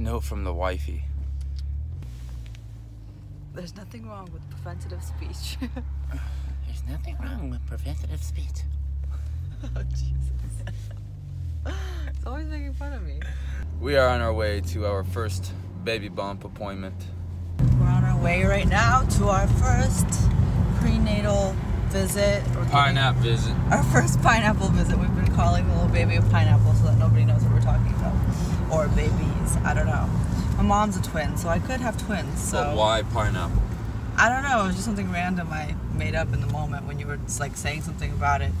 Note from the wifey. There's nothing wrong with preventative speech. There's nothing wrong with preventative speech. Oh, Jesus. It's always making fun of me. We are on our way to our first baby bump appointment. We're on our way right now to our first prenatal visit. Or pineapple visit. Our first pineapple visit. We've been calling the little baby a pineapple so that nobody knows what we're talking about. Or babies. I don't know. My mom's a twin, so I could have twins. So but why pineapple? I don't know. It was just something random I made up in the moment when you were just, like, saying something about it.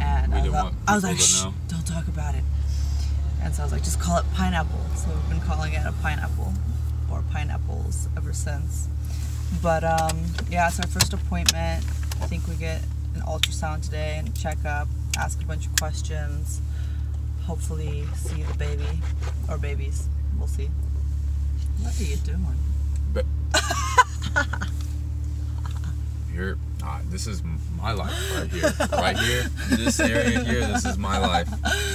And I was like, shh, don't talk about it. And so I was like, just call it pineapple. So we've been calling it a pineapple or pineapples ever since. But yeah, it's our first appointment. I think we get an ultrasound today and check up, ask a bunch of questions, hopefully see the baby or babies. We'll see. What are you doing? You're not. This is my life right here. Right here, this area here, this is my life.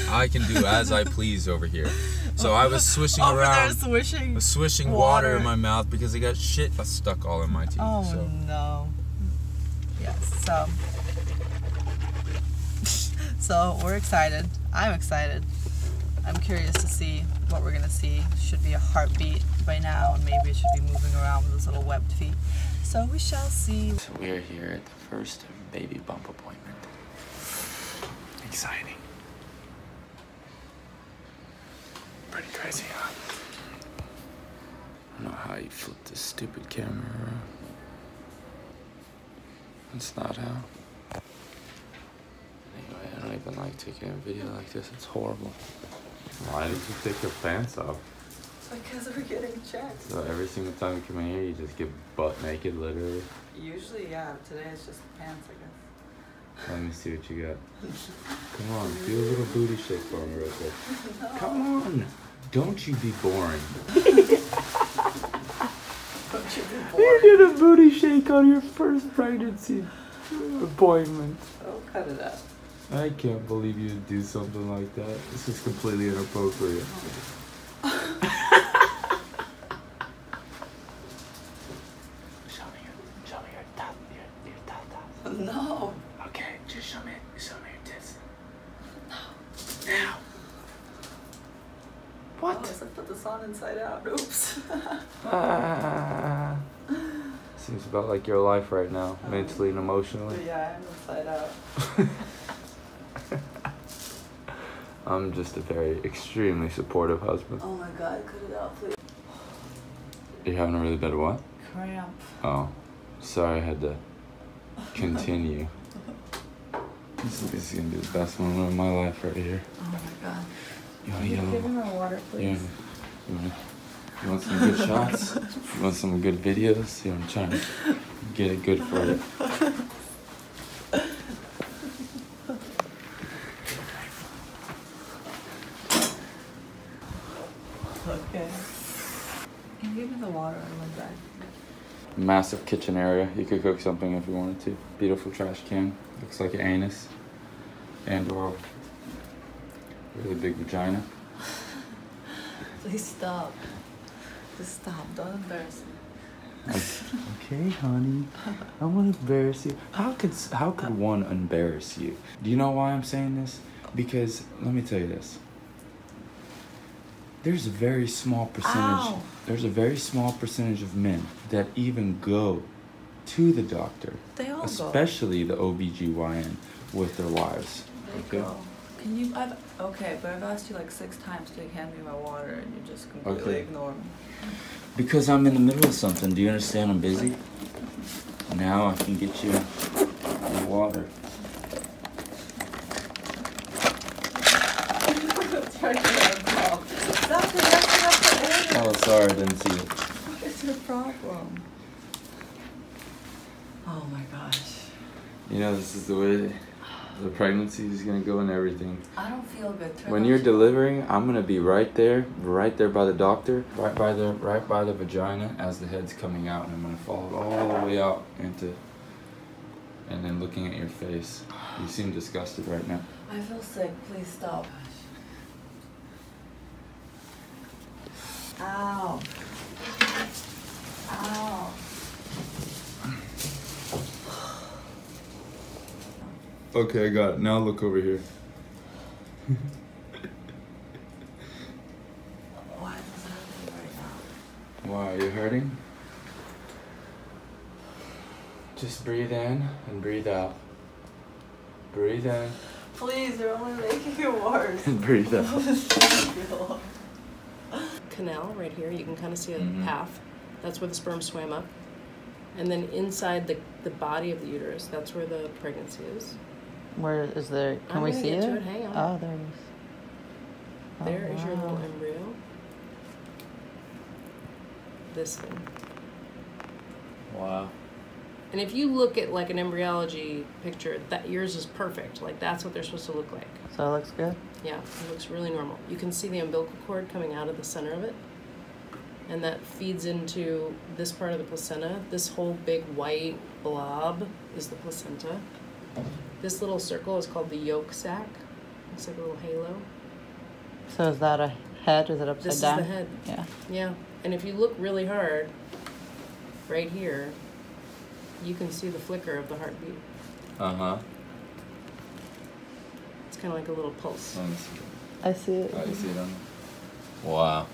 I can do as I please over here. So I was swishing over around, there swishing water in my mouth because I got shit stuck all in my teeth. Oh, so. No. Yes, so we're excited. I'm excited. I'm curious to see what we're gonna see. Should be a heartbeat by now, and maybe it should be moving around with those little webbed feet. So we shall see. So we are here at the first baby bump appointment. Exciting. Pretty crazy, huh? I don't know how you flip this stupid camera around. That's not how. Anyway, I don't even like taking a video like this. It's horrible. Why did you take your pants off? Because we're getting checked. So every single time you come in here, you just get butt naked, literally? Usually, yeah. Today it's just pants, I guess. Let me see what you got. Come on, do a little booty shake for me real quick. No. Come on! Don't you be boring. Don't you be boring. You did a booty shake on your first pregnancy appointment. Oh, cut it up. I can't believe you do something like that. This is completely inappropriate. Show me your no. Okay, just show me your tits. No. Now. What? Oh, I just put this on inside out. Oops. Seems about like your life right now, mentally and emotionally. Yeah, I'm inside out. I'm just a very extremely supportive husband. Oh my god, cut it out, please. You're having a really bad what? Cramp. Oh, sorry I had to continue. This is gonna be the best moment of my life right here. Oh my god. You wanna get a little... Give me my water, please. You want some good shots? You want some good videos? You know, I'm trying to get it good for you. Massive kitchen area. You could cook something if you wanted to. Beautiful trash can. Looks like an anus. And or really big vagina. Please stop. Just stop. Don't embarrass me. Okay, honey. I want to embarrass you. How could one embarrass you? Do you know why I'm saying this? Because let me tell you this. There's a very small percentage. Ow. There's a very small percentage of men that even go to the doctor. They all especially go. The OBGYN with their wives. They go. Can you? I've asked you like 6 times to hand me my water, and you just completely ignore me. Because I'm in the middle of something. Do you understand? I'm busy. Now I can get you your water. Oh, sorry, I didn't see it. What is your problem? Oh my gosh. You know, this is the way the pregnancy is going to go and everything. I don't feel good. When you're delivering, I'm going to be right there by the doctor, right by the vagina as the head's coming out, and I'm going to follow it all the way out and then looking at your face. You seem disgusted right now. I feel sick. Please stop. Ow. Ow. Okay, I got it. Now look over here. Why is this happening right now? Why, are you hurting? Just breathe in and breathe out. Breathe in. Please, you're only making it worse. Breathe out. Canal right here, you can kind of see a path. That's where the sperm swam up. And then inside the body of the uterus, that's where the pregnancy is. Where is the? Can we see it? Hang on. Oh, there it is. Oh, there is your little embryo. This thing. Wow. And if you look at like an embryology picture, that yours is perfect. Like that's what they're supposed to look like. So it looks good? Yeah, it looks really normal. You can see the umbilical cord coming out of the center of it. And that feeds into this part of the placenta. This whole big white blob is the placenta. This little circle is called the yolk sac. Looks like a little halo. So is that a head? Is it upside down? This is the head. Yeah. Yeah. And if you look really hard, right here, you can see the flicker of the heartbeat. Uh-huh. It's kind of like a little pulse. I see it. I see it on there. Wow.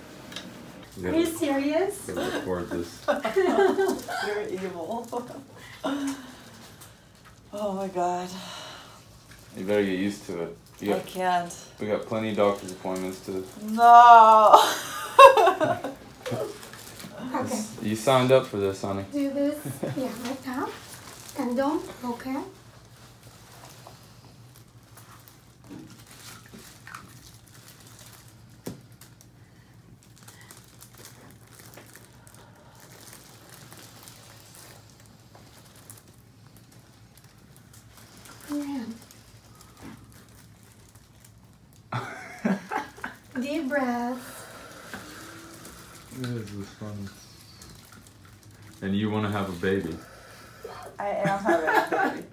Are you serious? You're evil. Oh my God. You better get used to it. I can't. We got plenty of doctor's appointments to... No! Okay. You signed up for this, honey. Do this, yeah, right now. And don't, okay? Deep breath. This is fun. And you want to have a baby. I am having a baby.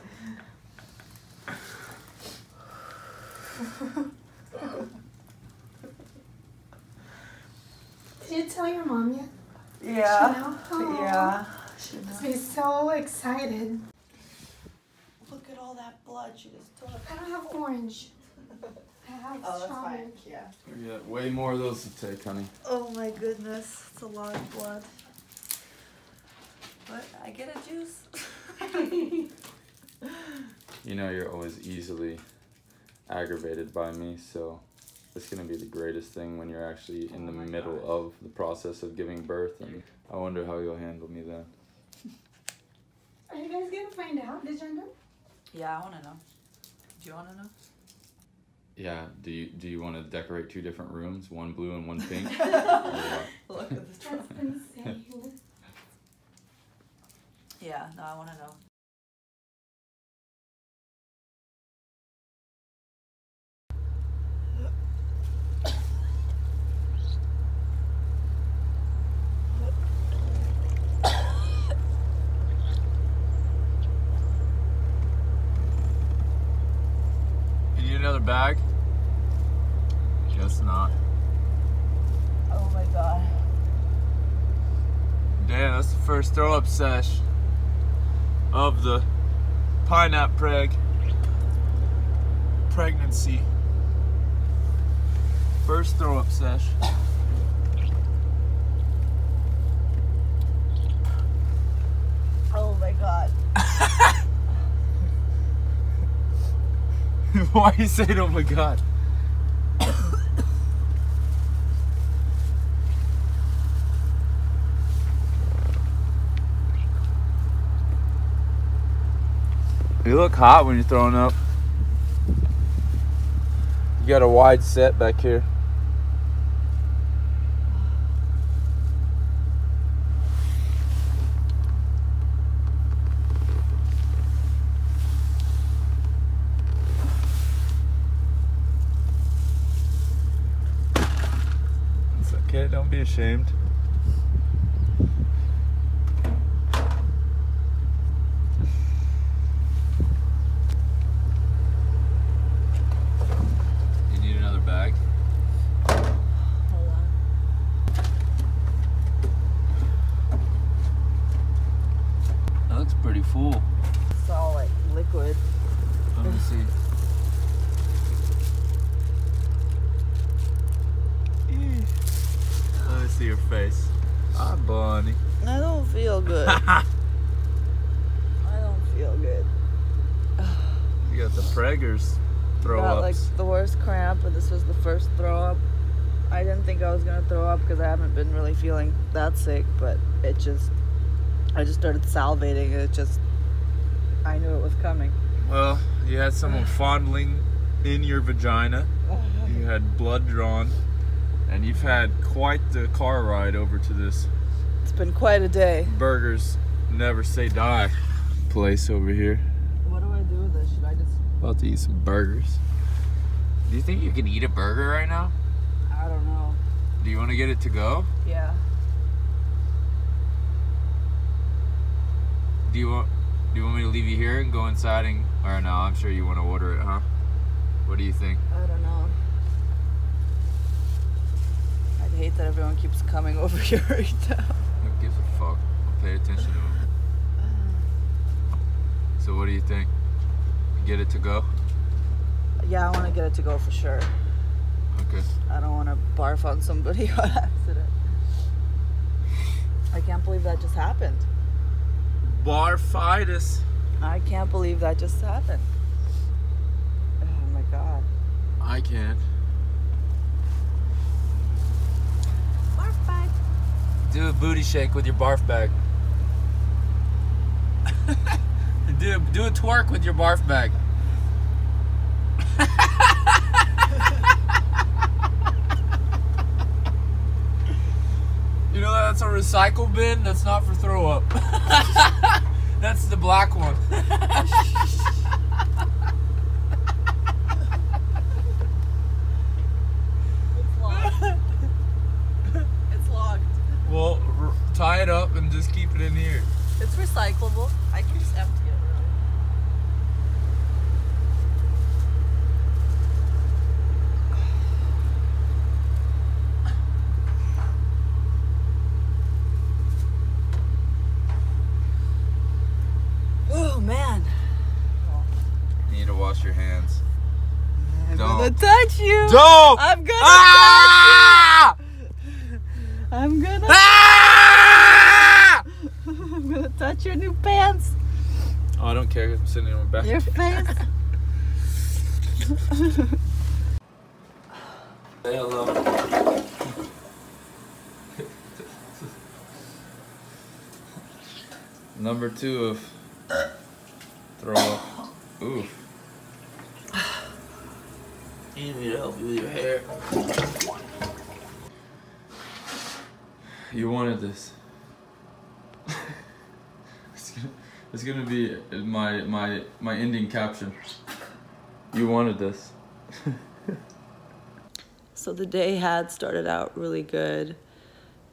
Did you tell your mom yet? Yeah. She knows? Oh, yeah. She must be so excited. Look at all that blood she just took. I don't have orange. Oh, that's fine. Yeah. We got way more of those to take, honey. Oh my goodness, it's a lot of blood. But I get a juice. You know you're always easily aggravated by me, so it's gonna be the greatest thing when you're actually in the middle of the process of giving birth, and I wonder how you'll handle me then. Are you guys gonna find out the gender? Yeah, I wanna know. Do you wanna know? Yeah, do you want to decorate two different rooms, one blue and one pink? Look at this. That's insane. Yeah, no, I want to know. Another bag? Guess not. Oh my God. Damn, that's the first throw up sesh of the pineapple pregnancy. First throw up sesh. Oh my God. Why you saying oh my God? You look hot when you're throwing up. You got a wide set back here. Okay, don't be ashamed. You need another bag? Hold on. face. Ah, Bonnie. I don't feel good. I don't feel good. You got the preggers throw-ups. Got like the worst cramp, but this was the first throw-up. I didn't think I was going to throw up because I haven't been really feeling that sick, but it just, I just started salivating and it just, I knew it was coming. Well, you had someone fondling in your vagina, you had blood drawn, and you've had quite the car ride over to this. It's been quite a day. Burgers Never Say Die place over here. What do I do with this? Should I just... About to eat some burgers. Do you think you can eat a burger right now? I don't know. Do you want to get it to go? Yeah. Do you want me to leave you here and go inside and... Or no, I'm sure you want to order it, huh? What do you think? I don't know. I'd hate that everyone keeps coming over here right now. Who gives a fuck? I'll pay attention to them. So what do you think? You get it to go? Yeah, I want to get it to go for sure. Okay. I don't want to barf on somebody on accident. I can't believe that just happened. Barfitis. I can't believe that just happened. Oh my god. I can't. Barf bag. Do a booty shake with your barf bag. do a twerk with your barf bag. You know that's a recycle bin? That's not for throw up. That's the black one. It's locked. It's locked. Well, tie it up and just keep it in here. It's recyclable. I can just empty it. Touch you. Don't. I'm gonna touch you. I'm gonna. I'm gonna touch your new pants. Oh, I don't care. I'm sitting on my back. Your face. Say hello. Number 2 of throw up. Oof. You need to help you with your hair. You wanted this. It's gonna be my ending caption. You wanted this. So the day had started out really good,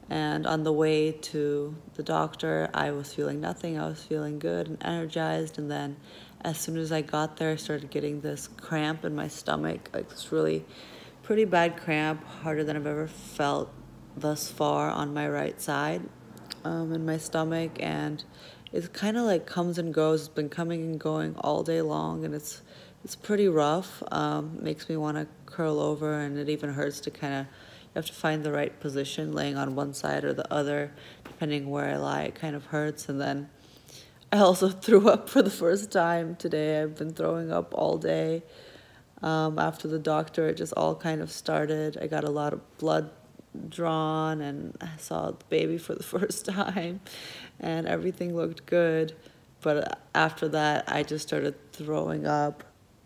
and on the way to the doctor, I was feeling nothing. I was feeling good and energized, and then as soon as I got there, I started getting this cramp in my stomach, like this really pretty bad cramp, harder than I've ever felt thus far on my right side, in my stomach. And it kind of like comes and goes. It's been coming and going all day long, and it's pretty rough. Makes me want to curl over, and it even hurts to kind of, you have to find the right position, laying on one side or the other, depending where I lie. It kind of hurts, and then I also threw up for the first time today. I've been throwing up all day. After the doctor, it just all kind of started. I got a lot of blood drawn, and I saw the baby for the first time, and everything looked good. But after that, I just started throwing up.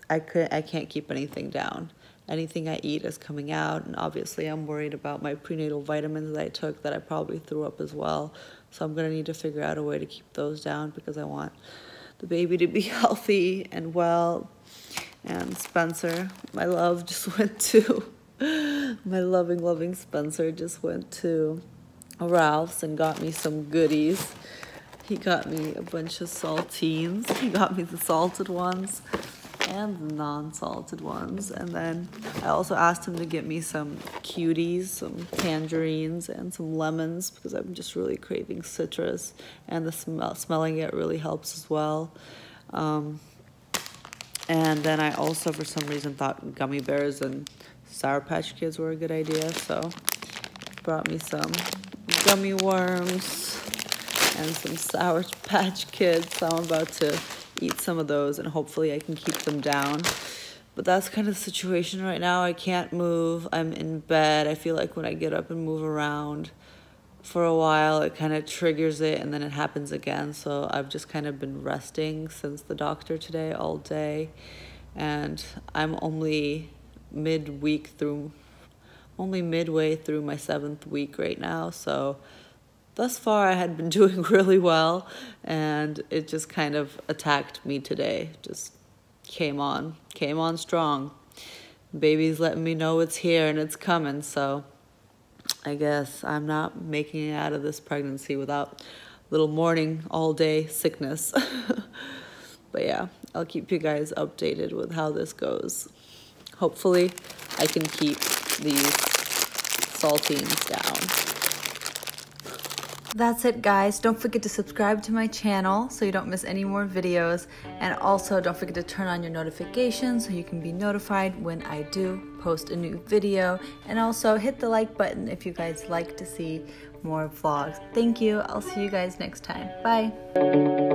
I can't keep anything down. Anything I eat is coming out, and obviously I'm worried about my prenatal vitamins that I took that I probably threw up as well. So I'm going to need to figure out a way to keep those down because I want the baby to be healthy and well. And Spencer, my love, just went to, my loving, loving Spencer just went to Ralph's and got me some goodies. He got me a bunch of saltines. He got me the salted ones and the non-salted ones, and then I also asked him to get me some cuties, some tangerines, and some lemons because I'm just really craving citrus, and the smelling it really helps as well. And then I also for some reason thought gummy bears and Sour Patch Kids were a good idea, so brought me some gummy worms, and some Sour Patch Kids. So I'm about to eat some of those, and hopefully I can keep them down. But that's kind of the situation right now. I can't move. I'm in bed. I feel like when I get up and move around for a while, it kind of triggers it, and then it happens again. So I've just kind of been resting since the doctor today all day. And I'm only midway through my 7th week right now. So thus far I had been doing really well, and it just kind of attacked me today. Just came on strong. Baby's letting me know it's here and it's coming, so I guess I'm not making it out of this pregnancy without little morning all day sickness. But yeah, I'll keep you guys updated with how this goes. Hopefully I can keep these saltines down. That's it, guys. Don't forget to subscribe to my channel so you don't miss any more videos. And also don't forget to turn on your notifications so you can be notified when I do post a new video. And also hit the like button if you guys like to see more vlogs. Thank you. I'll see you guys next time. Bye.